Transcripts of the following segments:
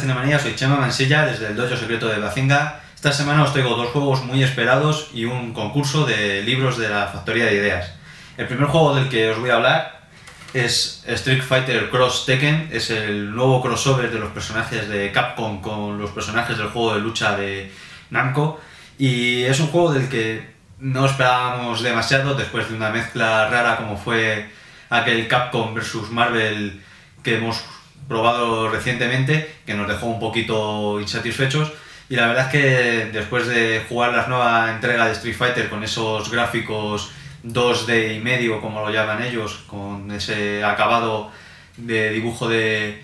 Cinemanía, soy Chema Mansilla desde el dojo secreto de Bazinga. Esta semana os traigo dos juegos muy esperados y un concurso de libros de la Factoría de Ideas. El primer juego del que os voy a hablar es Street Fighter X Tekken, es el nuevo crossover de los personajes de Capcom con los personajes del juego de lucha de Namco, y es un juego del que no esperábamos demasiado después de una mezcla rara como fue aquel Capcom vs Marvel que hemos probado recientemente, que nos dejó un poquito insatisfechos. Y la verdad es que después de jugar la nueva entrega de Street Fighter con esos gráficos 2D y medio, como lo llaman ellos, con ese acabado de dibujo de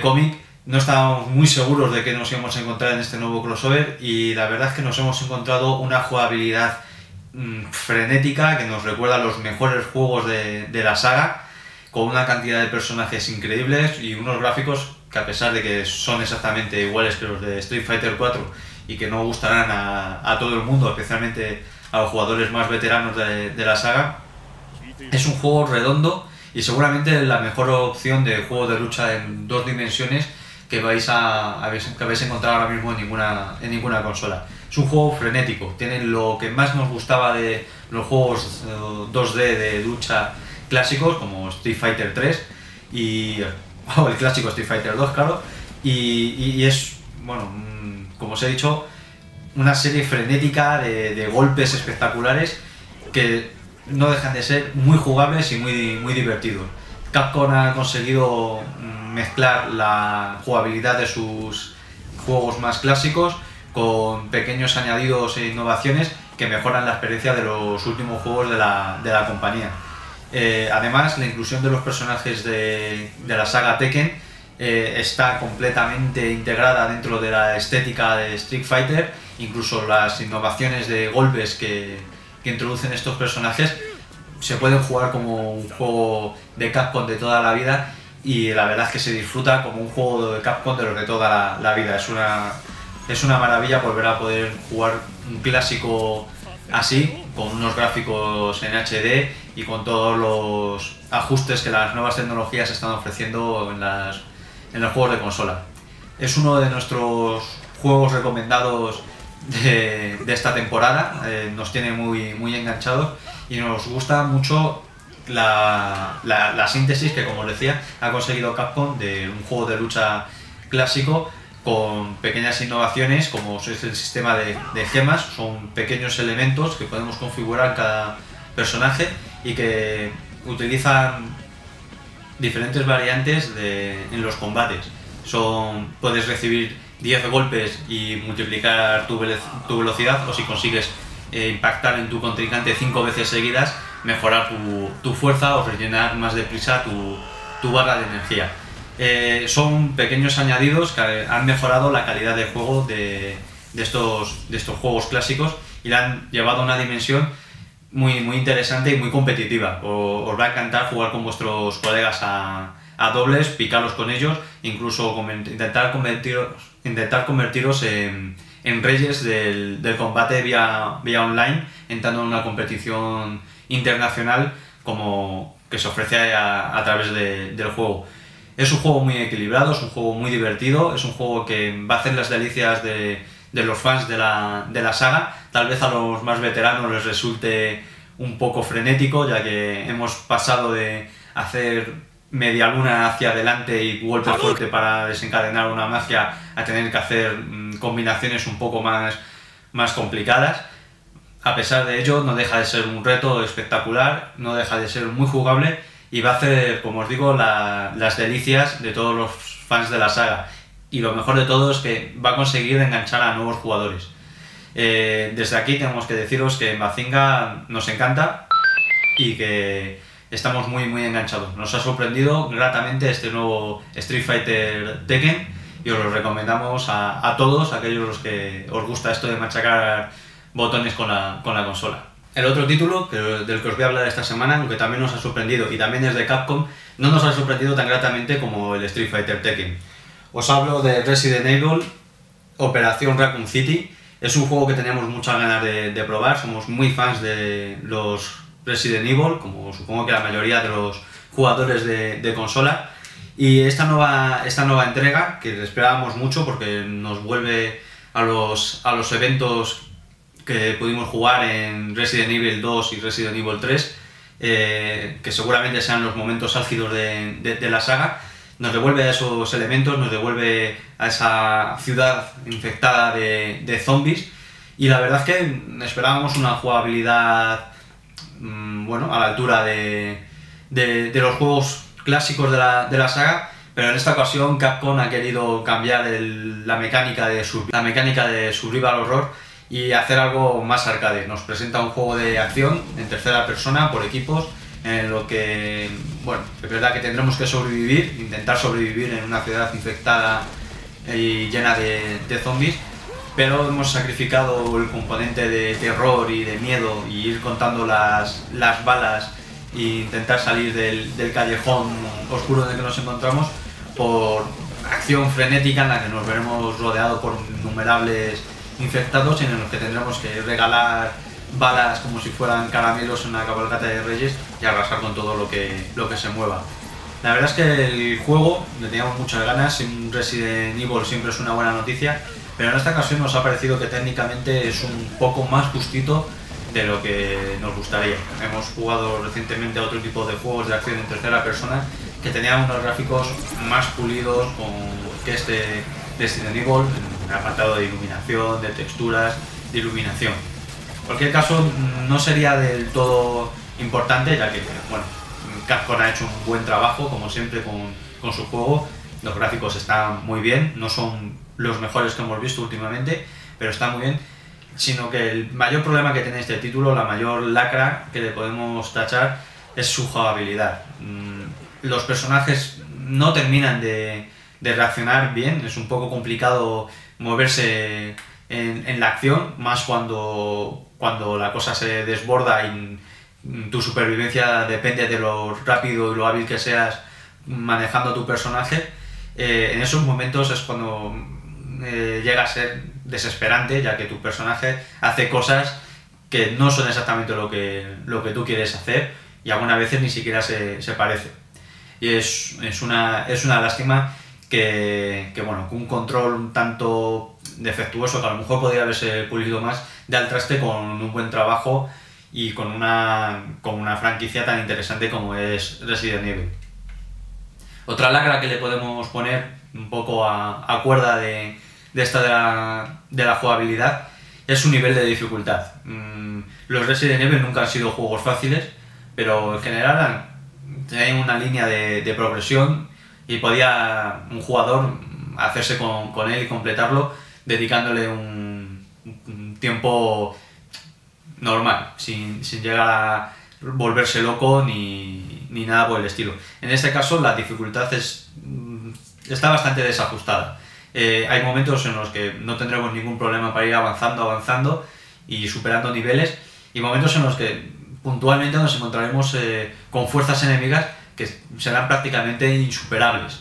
cómic, no estábamos muy seguros de qué nos íbamos a encontrar en este nuevo crossover, y la verdad es que nos hemos encontrado una jugabilidad frenética que nos recuerda a los mejores juegos de la saga, con una cantidad de personajes increíbles y unos gráficos que, a pesar de que son exactamente iguales que los de Street Fighter 4 y que no gustarán a todo el mundo, especialmente a los jugadores más veteranos de la saga, es un juego redondo y seguramente la mejor opción de juego de lucha en dos dimensiones que habéis encontrado ahora mismo en ninguna consola. Es un juego frenético, tiene lo que más nos gustaba de los juegos 2D de lucha clásicos como Street Fighter 3 y el clásico Street Fighter 2, claro, y es, bueno, como os he dicho, una serie frenética de golpes espectaculares que no dejan de ser muy jugables y muy divertidos. Capcom ha conseguido mezclar la jugabilidad de sus juegos más clásicos con pequeños añadidos e innovaciones que mejoran la experiencia de los últimos juegos de la compañía. Además, la inclusión de los personajes de la saga Tekken está completamente integrada dentro de la estética de Street Fighter. Incluso las innovaciones de golpes que introducen estos personajes se pueden jugar como un juego de Capcom de toda la vida, y la verdad es que se disfruta como un juego de Capcom de los de toda la vida. Es una maravilla volver a poder jugar un clásico así, con unos gráficos en HD y con todos los ajustes que las nuevas tecnologías están ofreciendo en los juegos de consola. Es uno de nuestros juegos recomendados de esta temporada, nos tiene muy enganchados y nos gusta mucho la síntesis que, como os decía, ha conseguido Capcom de un juego de lucha clásico con pequeñas innovaciones, como es el sistema de gemas. Son pequeños elementos que podemos configurar cada personaje y que utilizan diferentes variantes en los combates. Puedes recibir 10 golpes y multiplicar tu velocidad, o si consigues impactar en tu contrincante 5 veces seguidas, mejorar tu fuerza o rellenar más deprisa tu barra de energía. Son pequeños añadidos que han mejorado la calidad de juego de estos juegos clásicos y la han llevado a una dimensión muy interesante y muy competitiva. Os va a encantar jugar con vuestros colegas a dobles, picaros con ellos, incluso intentar convertiros en reyes del combate vía online, entrando en una competición internacional como que se ofrece a través del juego. Es un juego muy equilibrado, es un juego muy divertido, es un juego que va a hacer las delicias de los fans de la saga. Tal vez a los más veteranos les resulte un poco frenético, ya que hemos pasado de hacer media luna hacia adelante y golpe fuerte para desencadenar una magia a tener que hacer combinaciones un poco más complicadas. A pesar de ello, no deja de ser un reto espectacular, no deja de ser muy jugable, y va a hacer, como os digo, las delicias de todos los fans de la saga. Y lo mejor de todo es que va a conseguir enganchar a nuevos jugadores. Desde aquí tenemos que deciros que Bazinga nos encanta y que estamos muy enganchados. Nos ha sorprendido gratamente este nuevo Street Fighter Tekken y os lo recomendamos a todos aquellos los que os gusta esto de machacar botones con la consola. El otro título del que os voy a hablar esta semana, aunque también nos ha sorprendido y también es de Capcom, no nos ha sorprendido tan gratamente como el Street Fighter Tekken. Os hablo de Resident Evil, Operación Raccoon City. Es un juego que tenemos muchas ganas de probar, somos muy fans de los Resident Evil, como supongo que la mayoría de los jugadores de consola, Y esta nueva entrega, que esperábamos mucho porque nos vuelve a los eventos que pudimos jugar en Resident Evil 2 y Resident Evil 3, que seguramente sean los momentos álgidos de la saga, nos devuelve a esos elementos, nos devuelve a esa ciudad infectada de zombies, y la verdad es que esperábamos una jugabilidad bueno, a la altura de los juegos clásicos de la saga, pero en esta ocasión Capcom ha querido cambiar la mecánica de survival horror y hacer algo más arcade. Nos presenta un juego de acción en tercera persona por equipos, en lo que, bueno, es verdad que tendremos que sobrevivir, intentar sobrevivir en una ciudad infectada y llena de zombies, pero hemos sacrificado el componente de terror y de miedo y ir contando las balas e intentar salir del callejón oscuro en el que nos encontramos por acción frenética en la que nos veremos rodeados por innumerables infectados en los que tendremos que regalar balas como si fueran caramelos en una cabalgata de reyes y arrasar con todo lo que se mueva. La verdad es que el juego le teníamos muchas ganas, un Resident Evil siempre es una buena noticia, pero en esta ocasión nos ha parecido que técnicamente es un poco más justito de lo que nos gustaría. Hemos jugado recientemente a otro tipo de juegos de acción en tercera persona que tenían unos gráficos más pulidos que este Resident Evil, en el apartado de iluminación, de texturas, de iluminación. En cualquier caso, no sería del todo importante, ya que bueno, Capcom ha hecho un buen trabajo, como siempre, con su juego. Los gráficos están muy bien, no son los mejores que hemos visto últimamente, pero está muy bien, sino que el mayor problema que tiene este título, la mayor lacra que le podemos tachar, es su jugabilidad. Los personajes no terminan de reaccionar bien, es un poco complicado moverse en la acción, más cuando la cosa se desborda y tu supervivencia depende de lo rápido y lo hábil que seas manejando a tu personaje. En esos momentos es cuando llega a ser desesperante, ya que tu personaje hace cosas que no son exactamente lo que tú quieres hacer y algunas veces ni siquiera se parece. Y es una lástima que bueno, un control un tanto defectuoso que a lo mejor podría haberse pulido más, da al traste con un buen trabajo y con una franquicia tan interesante como es Resident Evil. Otra lacra que le podemos poner un poco a cuerda de la jugabilidad es su nivel de dificultad. Los Resident Evil nunca han sido juegos fáciles, pero en general tienen una línea de progresión y podía un jugador hacerse con él y completarlo dedicándole un tiempo normal, sin llegar a volverse loco ni nada por el estilo. En este caso la dificultad está bastante desajustada. Hay momentos en los que no tendremos ningún problema para ir avanzando y superando niveles, y momentos en los que puntualmente nos encontraremos con fuerzas enemigas que serán prácticamente insuperables.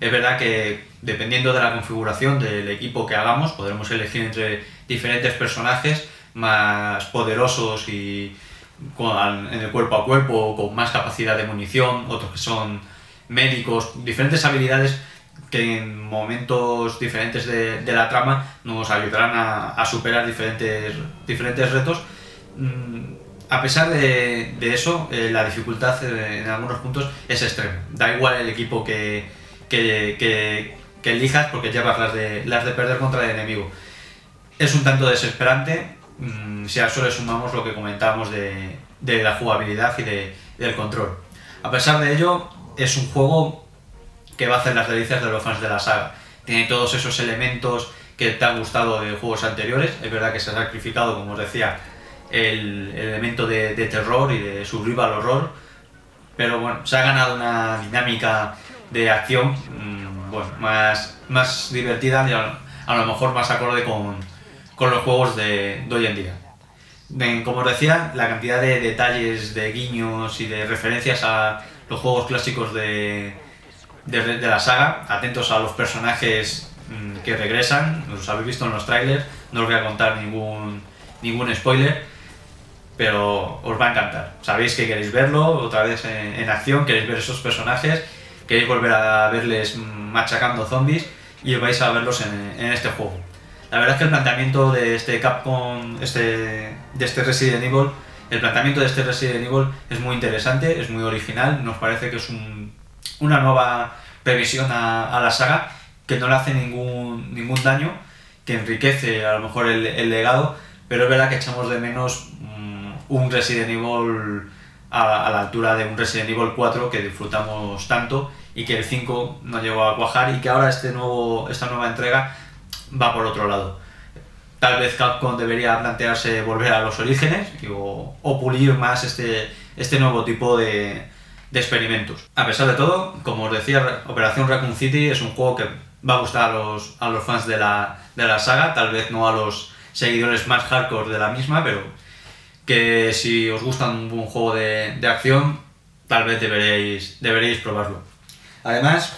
Es verdad que dependiendo de la configuración del equipo que hagamos podremos elegir entre diferentes personajes más poderosos y en el cuerpo a cuerpo, con más capacidad de munición, otros que son médicos, diferentes habilidades que en momentos diferentes de la trama nos ayudarán a superar diferentes retos. A pesar de eso, la dificultad en algunos puntos es extrema. Da igual el equipo que elijas porque llevas las de perder contra el enemigo. Es un tanto desesperante si a eso le sumamos lo que comentábamos de la jugabilidad y del control. A pesar de ello, es un juego que va a hacer las delicias de los fans de la saga. Tiene todos esos elementos que te han gustado de juegos anteriores. Es verdad que se ha sacrificado, como os decía, el elemento de terror y de survival horror, pero bueno, se ha ganado una dinámica de acción bueno, más divertida y a lo mejor más acorde con los juegos de hoy en día. Como os decía, la cantidad de detalles, de guiños y de referencias a los juegos clásicos de la saga, atentos a los personajes que regresan, los habéis visto en los trailers, no os voy a contar ningún spoiler, pero os va a encantar. Sabéis que queréis verlo otra vez en acción, queréis ver esos personajes, queréis volver a verles machacando zombies y vais a verlos en este juego. La verdad es que el planteamiento de este Capcom, de este Resident Evil es muy interesante, es muy original, nos parece que es una nueva previsión a la saga, que no le hace ningún daño, que enriquece a lo mejor el legado, pero es verdad que echamos de menos un Resident Evil a la altura de un Resident Evil 4 que disfrutamos tanto y que el 5 no llegó a cuajar, y que ahora esta nueva entrega va por otro lado. Tal vez Capcom debería plantearse volver a los orígenes o pulir más este nuevo tipo de experimentos. A pesar de todo, como os decía, Operación Raccoon City es un juego que va a gustar a los fans de la saga, tal vez no a los seguidores más hardcore de la misma, pero que si os gusta un buen juego de acción, tal vez deberéis probarlo. Además,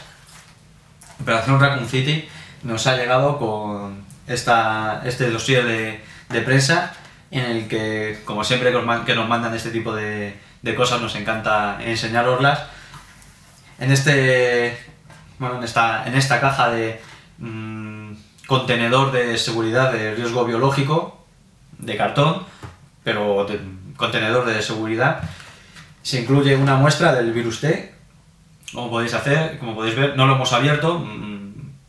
Operación Raccoon City nos ha llegado con este dossier de prensa, en el que, como siempre que nos mandan este tipo de cosas, nos encanta enseñaroslas. En esta caja de contenedor de seguridad de riesgo biológico, de cartón, pero de contenedor de seguridad, se incluye una muestra del virus T, como podéis ver, no lo hemos abierto,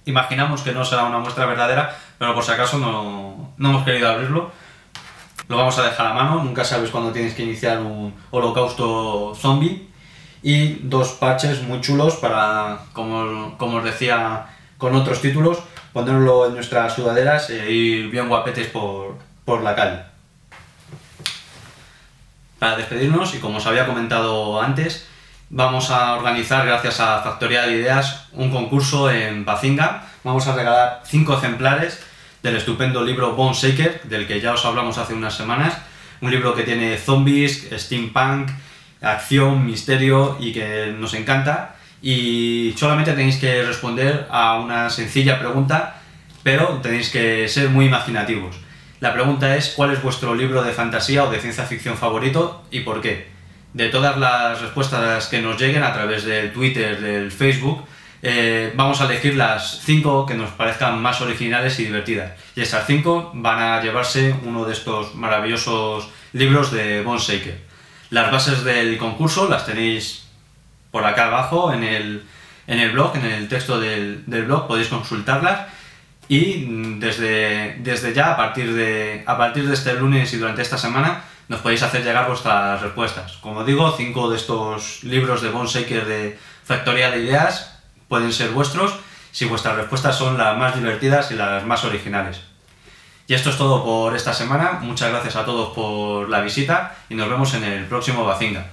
imaginamos que no será una muestra verdadera, pero por si acaso no hemos querido abrirlo. Lo vamos a dejar a mano, nunca sabes cuándo tienes que iniciar un holocausto zombie. Y dos parches muy chulos para, como os decía con otros títulos, ponerlo en nuestras sudaderas e ir bien guapetes por la calle. Para despedirnos, y como os había comentado antes, vamos a organizar, gracias a Factoría de Ideas, un concurso en Bazinga. Vamos a regalar 5 ejemplares del estupendo libro Boneshaker, del que ya os hablamos hace unas semanas. Un libro que tiene zombies, steampunk, acción, misterio, y que nos encanta. Y solamente tenéis que responder a una sencilla pregunta, pero tenéis que ser muy imaginativos. La pregunta es: ¿cuál es vuestro libro de fantasía o de ciencia ficción favorito y por qué? De todas las respuestas que nos lleguen a través del Twitter, del Facebook, vamos a elegir las 5 que nos parezcan más originales y divertidas. Y esas 5 van a llevarse uno de estos maravillosos libros de Boneshaker. Las bases del concurso las tenéis por acá abajo en el blog, en el texto del blog, podéis consultarlas. Y desde ya, a partir de este lunes y durante esta semana, nos podéis hacer llegar vuestras respuestas. Como digo, 5 de estos libros de Boneshaker de Factoría de Ideas pueden ser vuestros, si vuestras respuestas son las más divertidas y las más originales. Y esto es todo por esta semana. Muchas gracias a todos por la visita y nos vemos en el próximo Bazinga.